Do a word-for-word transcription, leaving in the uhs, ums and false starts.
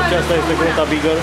Aceasta este grota Bigar.